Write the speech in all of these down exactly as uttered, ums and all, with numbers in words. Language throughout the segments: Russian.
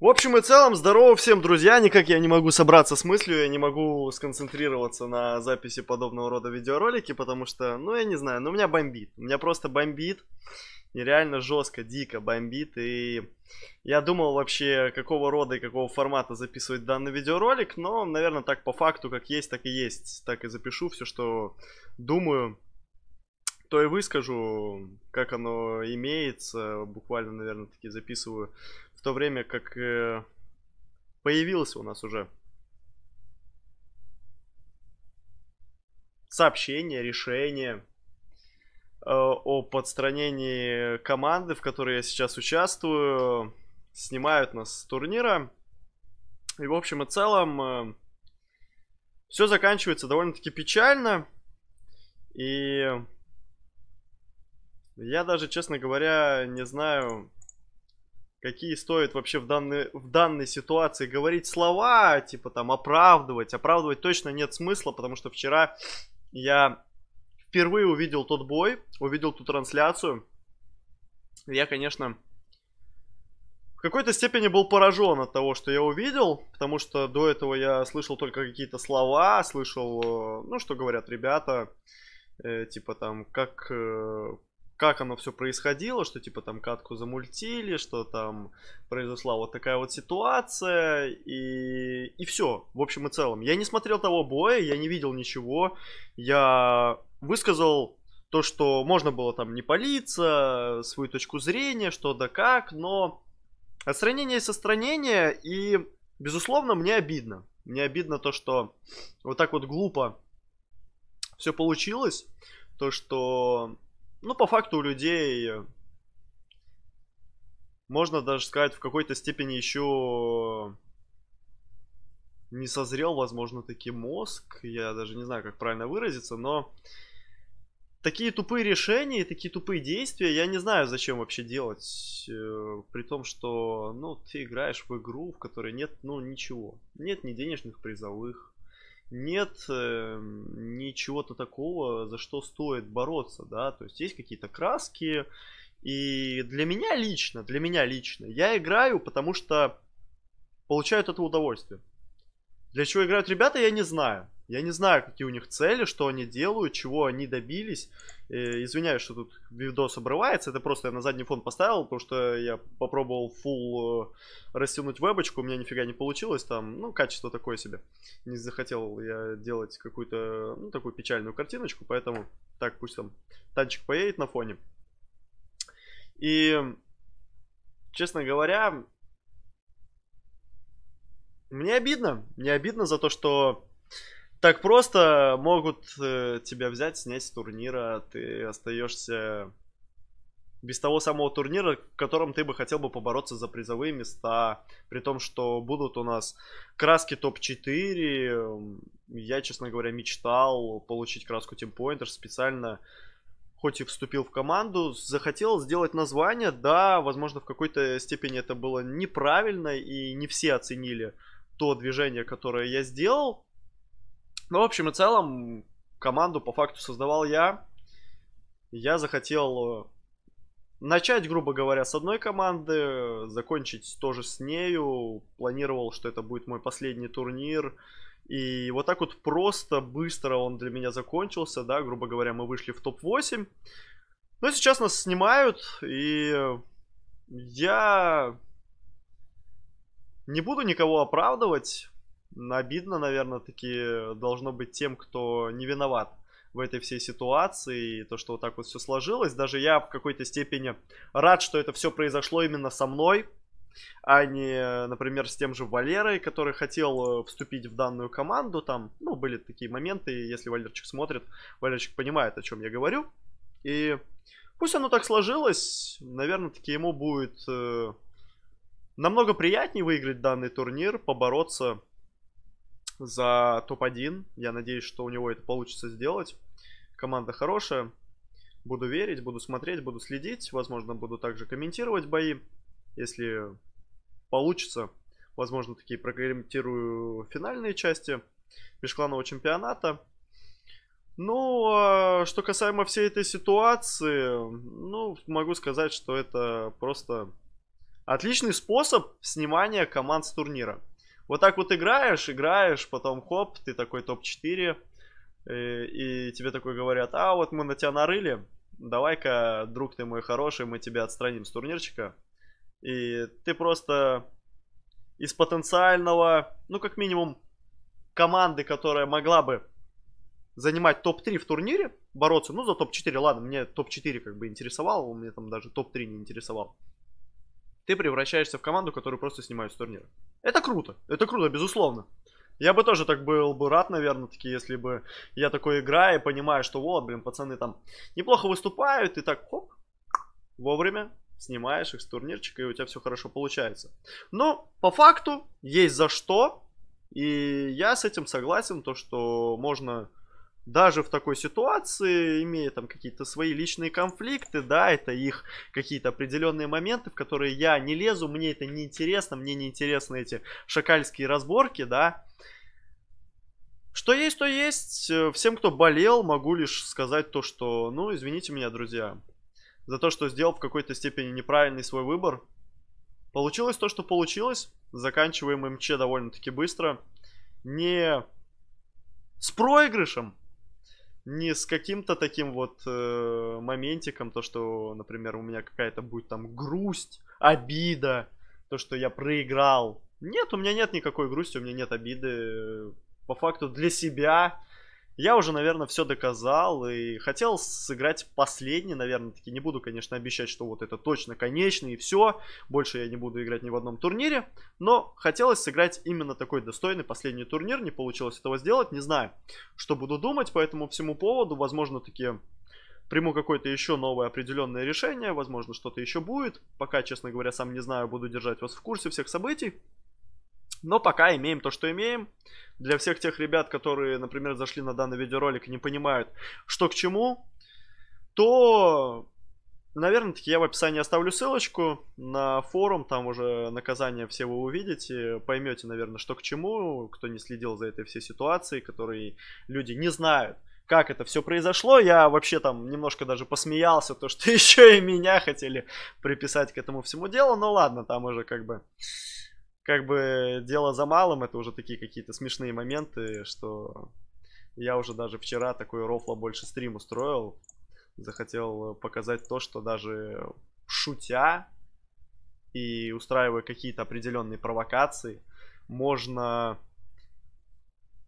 В общем и целом, здорово всем, друзья. Никак я не могу собраться с мыслью, я не могу сконцентрироваться на записи подобного рода видеоролики, потому что, ну, я не знаю, но меня бомбит. Меня просто бомбит, нереально жестко, дико бомбит. И я думал вообще, какого рода и какого формата записывать данный видеоролик, но, наверное, так по факту, как есть, так и есть. Так и запишу все, что думаю, то и выскажу, как оно имеется. Буквально, наверное, таки записываю в то время, как э, появилось у нас уже сообщение, решение э, о подстранении команды, в которой я сейчас участвую. Снимают нас с турнира. И в общем и целом э, все заканчивается довольно-таки печально. И я даже, честно говоря, не знаю, какие стоит вообще в данной, в данной ситуации говорить слова, типа там оправдывать. Оправдывать точно нет смысла, потому что вчера я впервые увидел тот бой, увидел ту трансляцию. Я, конечно, в какой-то степени был поражен от того, что я увидел, потому что до этого я слышал только какие-то слова, слышал, ну, что говорят ребята, э, типа там, как... Э, как оно все происходило, что типа там катку замультили, что там произошла вот такая вот ситуация, и, и все, в общем и целом. Я не смотрел того боя, я не видел ничего, я высказал то, что можно было там не палиться, свою точку зрения, что да как, но отстранение есть отстранение, и, безусловно, мне обидно. Мне обидно то, что вот так вот глупо все получилось, то, что... Ну, по факту у людей, можно даже сказать, в какой-то степени еще не созрел, возможно, таки мозг. Я даже не знаю, как правильно выразиться, но такие тупые решения, такие тупые действия, я не знаю, зачем вообще делать. При том, что, ну, ты играешь в игру, в которой нет, ну, ничего. Нет ни денежных призовых. Нет э, ничего-то такого, за что стоит бороться, да, то есть есть какие-то краски, и для меня лично, для меня лично, я играю, потому что получаю от этого удовольствие. Для чего играют ребята, я не знаю, я не знаю, какие у них цели, что они делают, чего они добились. э, извиняюсь, что тут видос обрывается, это просто я на задний фон поставил, потому что я попробовал фулл растянуть вебочку, у меня нифига не получилось, там, ну, качество такое себе. Не захотел я делать какую-то, ну, такую печальную картиночку, поэтому так пусть там танчик поедет на фоне. И, честно говоря, мне обидно, мне обидно за то, что так просто могут тебя взять, снять с турнира, ты остаешься... без того самого турнира, в котором ты бы хотел бы побороться за призовые места. При том, что будут у нас краски топ четыре. Я, честно говоря, мечтал получить краску TeamPointer. Специально, хоть и вступил в команду, захотел сделать название. Да, возможно, в какой-то степени это было неправильно. И не все оценили то движение, которое я сделал. Но, в общем и целом, команду по факту создавал я. Я захотел... начать, грубо говоря, с одной команды, закончить тоже с нею. Планировал, что это будет мой последний турнир. И вот так вот просто, быстро он для меня закончился, да, грубо говоря, мы вышли в топ восемь. Но сейчас нас снимают, и я не буду никого оправдывать. Обидно, наверное, таки должно быть тем, кто не виноват в этой всей ситуации, и то, что вот так вот все сложилось. Даже я в какой-то степени рад, что это все произошло именно со мной, а не, например, с тем же Валерой, который хотел вступить в данную команду. Там, ну, были такие моменты, если Валерчик смотрит, Валерчик понимает, о чем я говорю. И пусть оно так сложилось, наверное-таки ему будет э, намного приятнее выиграть данный турнир, побороться за топ один. Я надеюсь, что у него это получится сделать. Команда хорошая. Буду верить, буду смотреть, буду следить. Возможно, буду также комментировать бои. Если получится, возможно, такие прокомментирую финальные части межкланового чемпионата. Ну, а что касаемо всей этой ситуации, ну, могу сказать, что это просто Отличный способ снимания команд с турнира. Вот так вот играешь, играешь, потом хоп, ты такой топ четыре. И, и тебе такой говорят: а вот мы на тебя нарыли, давай-ка, друг ты мой хороший, мы тебя отстраним с турнирчика. И ты просто из потенциального, ну как минимум, команды, которая могла бы занимать топ три в турнире, бороться, ну за топ четыре, ладно, мне топ четыре как бы интересовало, мне там даже топ три не интересовал. Ты превращаешься в команду, которую просто снимают с турнира. Это круто, это круто, безусловно. Я бы тоже так был бы рад, наверное, таки, если бы я такой играю и понимаю, что вот, блин, пацаны там неплохо выступают, и так, хоп, вовремя снимаешь их с турнирчика, и у тебя все хорошо получается. Но по факту есть за что, и я с этим согласен, то что можно даже в такой ситуации, имея там какие-то свои личные конфликты, да, это их какие-то определенные моменты, в которые я не лезу, мне это не интересно, мне не интересны эти шакальские разборки, да. Что есть, то есть. Всем, кто болел, могу лишь сказать то, что, ну, извините меня, друзья, за то, что сделал в какой-то степени неправильный свой выбор. Получилось то, что получилось. Заканчиваем эм че довольно-таки быстро. Не с проигрышем, не с каким-то таким вот э, моментиком, то, что, например, у меня какая-то будет там грусть, обида, то, что я проиграл. Нет, у меня нет никакой грусти, у меня нет обиды. По факту для себя я уже, наверное, все доказал и хотел сыграть последний, наверное, таки не буду, конечно, обещать, что вот это точно конечный и все, больше я не буду играть ни в одном турнире, но хотелось сыграть именно такой достойный последний турнир, не получилось этого сделать, не знаю, что буду думать по этому всему поводу, возможно, таки приму какое-то еще новое определенное решение, возможно, что-то еще будет, пока, честно говоря, сам не знаю, буду держать вас в курсе всех событий. Но пока имеем то, что имеем. Для всех тех ребят, которые, например, зашли на данный видеоролик и не понимают, что к чему, то, наверное-таки, я в описании оставлю ссылочку на форум. Там уже наказание все вы увидите. Поймете, наверное, что к чему. Кто не следил за этой всей ситуацией, которые люди не знают, как это все произошло. Я вообще там немножко даже посмеялся, то, что еще и меня хотели приписать к этому всему делу. Ну ладно, там уже как бы... Как бы дело за малым, это уже такие какие-то смешные моменты, что я уже даже вчера такой рофла больше стрим устроил. Захотел показать то, что даже шутя и устраивая какие-то определенные провокации, можно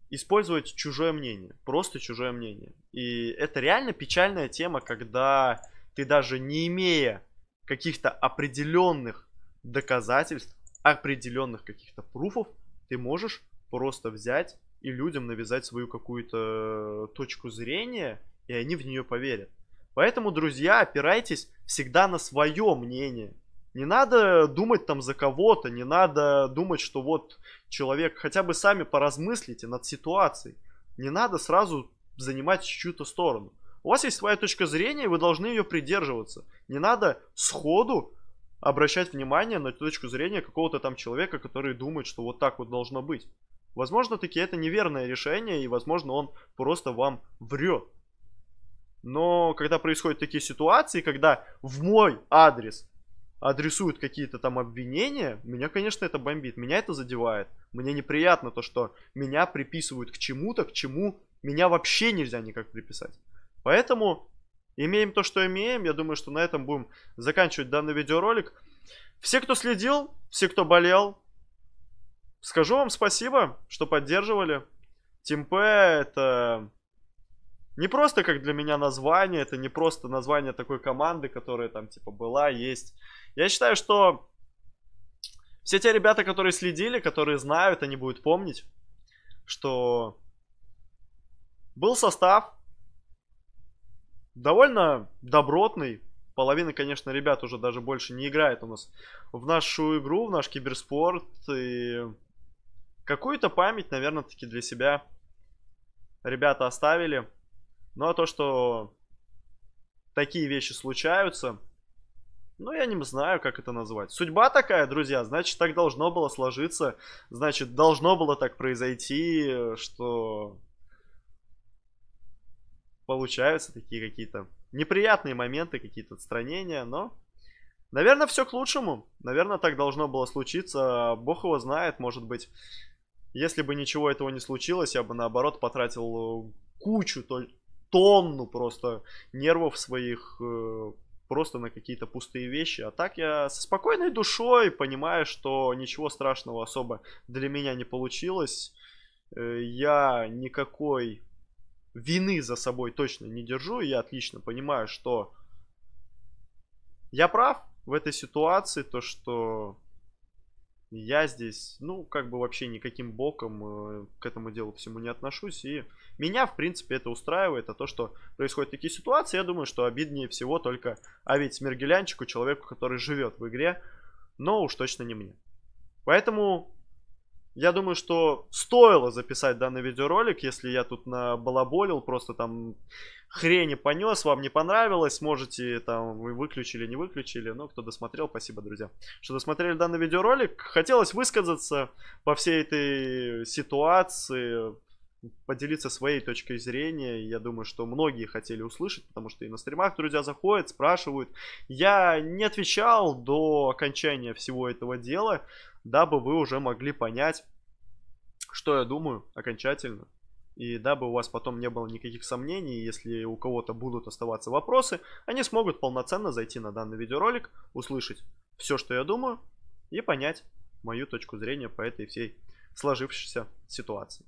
использовать чужое мнение, просто чужое мнение. И это реально печальная тема, когда ты даже не имея каких-то определенных доказательств, определенных каких-то пруфов, ты можешь просто взять и людям навязать свою какую-то точку зрения, и они в нее поверят. Поэтому, друзья, опирайтесь всегда на свое мнение. Не надо думать там за кого-то, не надо думать, что вот человек, хотя бы сами поразмыслите над ситуацией. Не надо сразу занимать чью-то сторону. У вас есть своя точка зрения, и вы должны ее придерживаться. Не надо сходу обращать внимание на точку зрения какого-то там человека, который думает, что вот так вот должно быть. Возможно, таки это неверное решение, и, возможно, он просто вам врет. Но когда происходят такие ситуации, когда в мой адрес адресуют какие-то там обвинения, меня, конечно, это бомбит, меня это задевает. Мне неприятно то, что меня приписывают к чему-то, к чему меня вообще нельзя никак приписать. Поэтому... Имеем то, что имеем. Я думаю, что на этом будем заканчивать данный видеоролик. Все, кто следил, все, кто болел, скажу вам спасибо, что поддерживали. TeamP — это не просто как для меня название, это не просто название такой команды, которая там типа была, есть. Я считаю, что все те ребята, которые следили, которые знают, они будут помнить, что был состав довольно добротный. Половина, конечно, ребят уже даже больше не играет у нас в нашу игру, в наш киберспорт. И какую-то память, наверное, таки для себя ребята оставили. Ну а то, что такие вещи случаются, ну я не знаю, как это назвать. Судьба такая, друзья, значит, так должно было сложиться. Значит, должно было так произойти, что... Получаются такие какие-то неприятные моменты, какие-то отстранения, но Наверное, все к лучшему. Наверное, так должно было случиться. Бог его знает, может быть. Если бы ничего этого не случилось, я бы, наоборот, потратил кучу, тонну просто нервов своих просто на какие-то пустые вещи. А так я со спокойной душой понимаю, что ничего страшного особо для меня не получилось. Я никакой вины за собой точно не держу. Я отлично понимаю, что я прав в этой ситуации, то что я здесь, ну, как бы вообще никаким боком к этому делу всему не отношусь. И меня, в принципе, это устраивает. А то, что происходят такие ситуации, я думаю, что обиднее всего только, а ведь Смергелянчику, человеку, который живет в игре, но уж точно не мне. Поэтому я думаю, что стоило записать данный видеоролик, если я тут набалаболил, просто там хрени понес, вам не понравилось, можете там, вы выключили, не выключили, но кто досмотрел, спасибо, друзья, что досмотрели данный видеоролик. Хотелось высказаться по всей этой ситуации, поделиться своей точкой зрения. Я думаю, что многие хотели услышать, потому что и на стримах, друзья, заходят, спрашивают. Я не отвечал до окончания всего этого дела, дабы вы уже могли понять, что я думаю окончательно. И дабы у вас потом не было никаких сомнений, если у кого-то будут оставаться вопросы, они смогут полноценно зайти на данный видеоролик, услышать все, что я думаю, и понять мою точку зрения по этой всей сложившейся ситуации.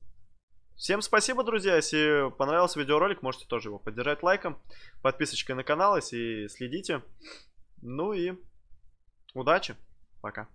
Всем спасибо, друзья. Если понравился видеоролик, можете тоже его поддержать лайком, подписочкой на канал, если следите. Ну и удачи. Пока.